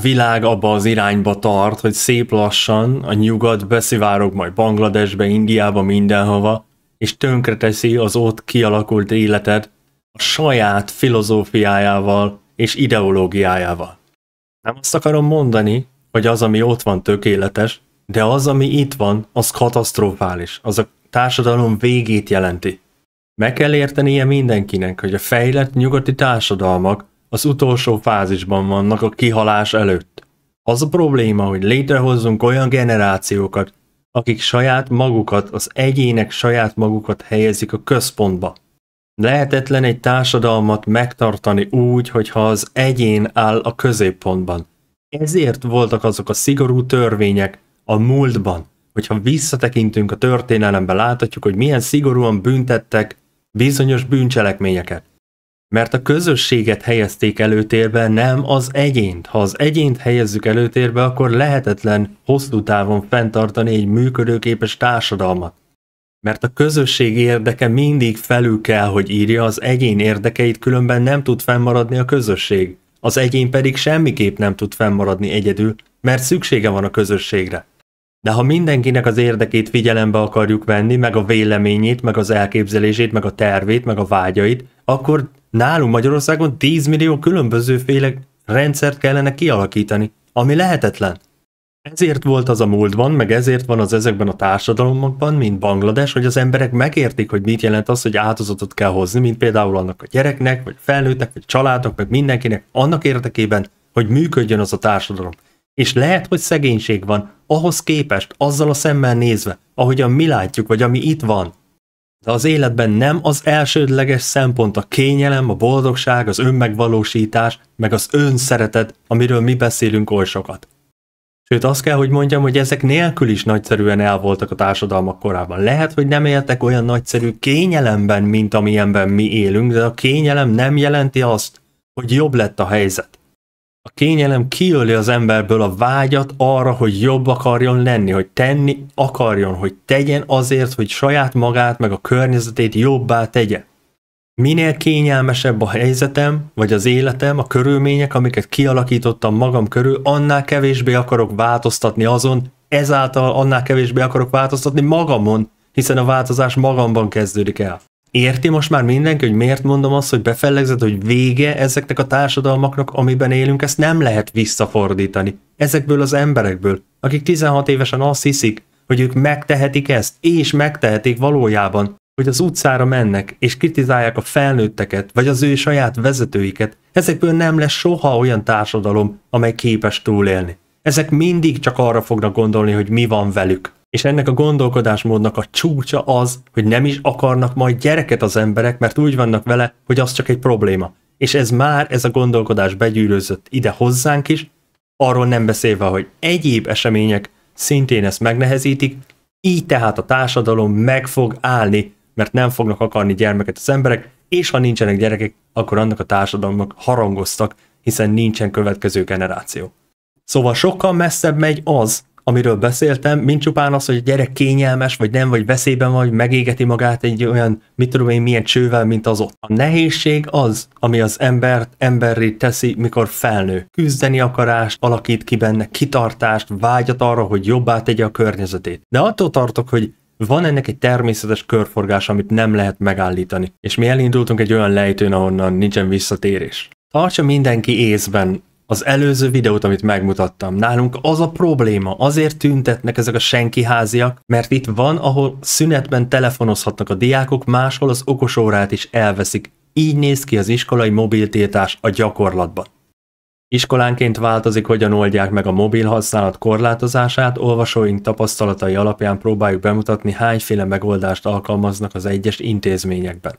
világ abba az irányba tart, hogy szép lassan a nyugat beszivárog majd Bangladesbe, Indiába, mindenhova, és tönkreteszi az ott kialakult életet a saját filozófiájával és ideológiájával. Nem azt akarom mondani, hogy az, ami ott van, tökéletes, de az, ami itt van, az katasztrofális, az a társadalom végét jelenti. Meg kell értenie mindenkinek, hogy a fejlett nyugati társadalmak az utolsó fázisban vannak a kihalás előtt. Az a probléma, hogy létrehozzunk olyan generációkat, akik saját magukat, az egyének saját magukat helyezik a központba. Lehetetlen egy társadalmat megtartani úgy, hogyha az egyén áll a középpontban. Ezért voltak azok a szigorú törvények a múltban. Hogyha visszatekintünk a történelembe, láthatjuk, hogy milyen szigorúan büntettek bizonyos bűncselekményeket. Mert a közösséget helyezték előtérbe, nem az egyént. Ha az egyént helyezzük előtérbe, akkor lehetetlen hosszú távon fenntartani egy működőképes társadalmat. Mert a közösség érdeke mindig felül kell, hogy írja az egyén érdekeit, különben nem tud fennmaradni a közösség. Az egyén pedig semmiképp nem tud fennmaradni egyedül, mert szüksége van a közösségre. De ha mindenkinek az érdekét figyelembe akarjuk venni, meg a véleményét, meg az elképzelését, meg a tervét, meg a vágyait, akkor nálunk Magyarországon 10 millió különbözőféle rendszert kellene kialakítani, ami lehetetlen. Ezért volt az a múltban, meg ezért van az ezekben a társadalomokban, mint Banglades, hogy az emberek megértik, hogy mit jelent az, hogy áldozatot kell hozni, mint például annak a gyereknek, vagy felnőttnek, vagy családnak, meg mindenkinek, annak érdekében, hogy működjön az a társadalom. És lehet, hogy szegénység van, ahhoz képest, azzal a szemmel nézve, ahogyan mi látjuk, vagy ami itt van. De az életben nem az elsődleges szempont a kényelem, a boldogság, az önmegvalósítás, meg az önszeretet, amiről mi beszélünk oly sokat. Sőt, azt kell, hogy mondjam, hogy ezek nélkül is nagyszerűen elvoltak a társadalmak korában. Lehet, hogy nem éltek olyan nagyszerű kényelemben, mint amilyenben mi élünk, de a kényelem nem jelenti azt, hogy jobb lett a helyzet. A kényelem kiöli az emberből a vágyat arra, hogy jobb akarjon lenni, hogy tenni akarjon, hogy tegyen azért, hogy saját magát meg a környezetét jobbá tegye. Minél kényelmesebb a helyzetem, vagy az életem, a körülmények, amiket kialakítottam magam körül, annál kevésbé akarok változtatni azon, ezáltal annál kevésbé akarok változtatni magamon, hiszen a változás magamban kezdődik el. Érti most már mindenki, hogy miért mondom azt, hogy befellegzett, hogy vége ezeknek a társadalmaknak, amiben élünk, ezt nem lehet visszafordítani. Ezekből az emberekből, akik 16 évesen azt hiszik, hogy ők megtehetik ezt, és megtehetik valójában, hogy az utcára mennek, és kritizálják a felnőtteket, vagy az ő saját vezetőiket, ezekből nem lesz soha olyan társadalom, amely képes túlélni. Ezek mindig csak arra fognak gondolni, hogy mi van velük. És ennek a gondolkodásmódnak a csúcsa az, hogy nem is akarnak majd gyereket az emberek, mert úgy vannak vele, hogy az csak egy probléma. És ez a gondolkodás begyűrözött ide hozzánk is, arról nem beszélve, hogy egyéb események szintén ezt megnehezítik, így tehát a társadalom meg fog állni, mert nem fognak akarni gyermeket az emberek, és ha nincsenek gyerekek, akkor annak a társadalmak harangoztak, hiszen nincsen következő generáció. Szóval sokkal messzebb megy az, amiről beszéltem, mint csupán az, hogy a gyerek kényelmes, vagy nem, vagy veszélyben van, vagy megégeti magát egy olyan, mit tudom én, milyen csővel, mint az ott. A nehézség az, ami az embert emberré teszi, mikor felnő. Küzdeni akarást alakít ki benne, kitartást, vágyat arra, hogy jobbá tegye a környezetét. De attól tartok, hogy van ennek egy természetes körforgás, amit nem lehet megállítani. És mi elindultunk egy olyan lejtőn, ahonnan nincsen visszatérés. Tartsa mindenki észben az előző videót, amit megmutattam. Nálunk az a probléma, azért tüntetnek ezek a senkiháziak, mert itt van, ahol szünetben telefonozhatnak a diákok, máshol az okosórát is elveszik. Így néz ki az iskolai mobiltiltás a gyakorlatban. Iskolánként változik, hogyan oldják meg a mobil használat korlátozását, olvasóink tapasztalatai alapján próbáljuk bemutatni, hányféle megoldást alkalmaznak az egyes intézményekben.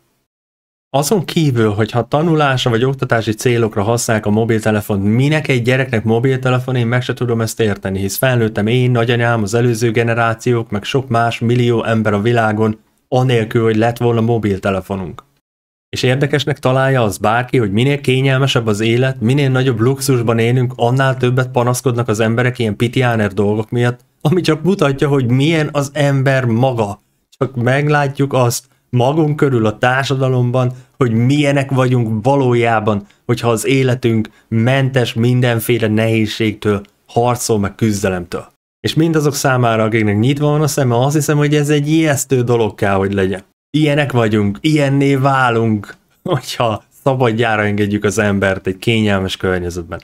Azon kívül, hogyha tanulásra vagy oktatási célokra használják a mobiltelefont, minek egy gyereknek mobiltelefon, én meg se tudom ezt érteni, hisz felnőttem én, nagyanyám, az előző generációk, meg sok más millió ember a világon, anélkül, hogy lett volna mobiltelefonunk. És érdekesnek találja az bárki, hogy minél kényelmesebb az élet, minél nagyobb luxusban élünk, annál többet panaszkodnak az emberek ilyen pitiáner dolgok miatt, ami csak mutatja, hogy milyen az ember maga. Csak meglátjuk azt, magunk körül, a társadalomban, hogy milyenek vagyunk valójában, hogyha az életünk mentes mindenféle nehézségtől, harcol meg küzdelemtől. És mindazok számára, akiknek nyitva van a szeme, azt hiszem, hogy ez egy ijesztő dolog kell, hogy legyen. Ilyenek vagyunk, ilyenné válunk, hogyha szabadjára engedjük az embert egy kényelmes környezetben.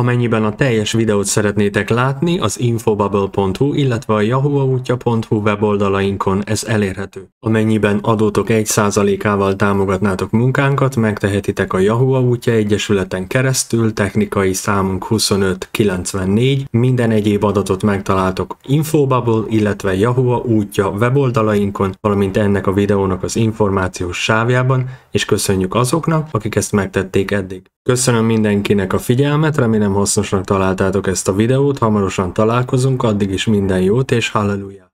Amennyiben a teljes videót szeretnétek látni, az Infobubble.hu, illetve a Yahuah Útja.hu weboldalainkon ez elérhető. Amennyiben adótok 1%-ával támogatnátok munkánkat, megtehetitek a Yahuah Útja Egyesületen keresztül, technikai számunk 2594, minden egyéb adatot megtaláltok Info Bubble, illetve Yahuah Útja weboldalainkon, valamint ennek a videónak az információs sávjában, és köszönjük azoknak, akik ezt megtették eddig. Köszönöm mindenkinek a figyelmet, remélem hasznosnak találtátok ezt a videót, hamarosan találkozunk, addig is minden jót és halleluja!